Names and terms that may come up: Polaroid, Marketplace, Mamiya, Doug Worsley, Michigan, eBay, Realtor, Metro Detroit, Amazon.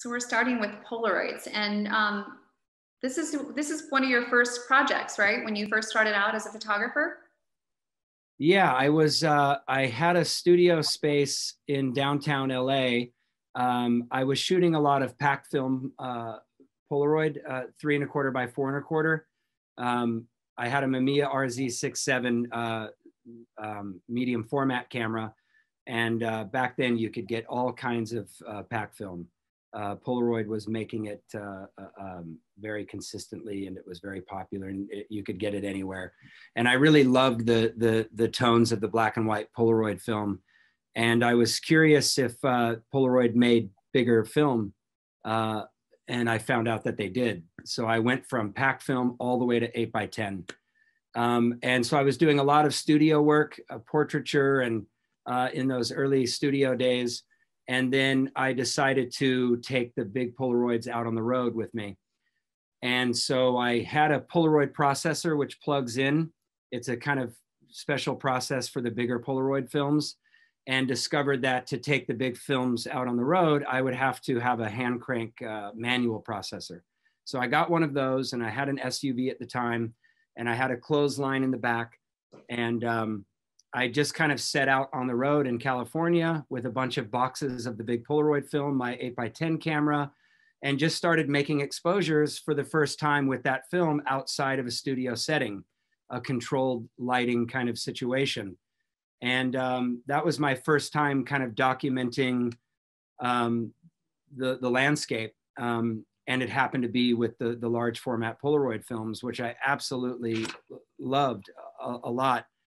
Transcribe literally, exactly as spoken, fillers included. So we're starting with Polaroids, and um, this is this is one of your first projects, right? When you first started out as a photographer. Yeah, I was. Uh, I had a studio space in downtown L A. Um, I was shooting a lot of pack film uh, Polaroid, uh, three and a quarter by four and a quarter. Um, I had a Mamiya R Z sixty-seven uh, um, medium format camera, and uh, back then you could get all kinds of uh, pack film. Uh, Polaroid was making it uh, uh, um, very consistently, and it was very popular, and it, you could get it anywhere. And I really loved the, the, the tones of the black and white Polaroid film. And I was curious if uh, Polaroid made bigger film, uh, and I found out that they did. So I went from pack film all the way to eight by ten. Um, and so I was doing a lot of studio work, uh, portraiture, and uh, in those early studio days. And then I decided to take the big Polaroids out on the road with me. And so I had a Polaroid processor, which plugs in. It's a kind of special process for the bigger Polaroid films, and discovered that to take the big films out on the road, I would have to have a hand crank uh, manual processor. So I got one of those, and I had an S U V at the time, and I had a clothesline in the back. And um, I just kind of set out on the road in California with a bunch of boxes of the big Polaroid film, my eight by ten camera, and just started making exposures for the first time with that film outside of a studio setting, a controlled lighting kind of situation. And um, that was my first time kind of documenting um, the, the landscape. Um, and it happened to be with the, the large format Polaroid films, which I absolutely loved a, a lot.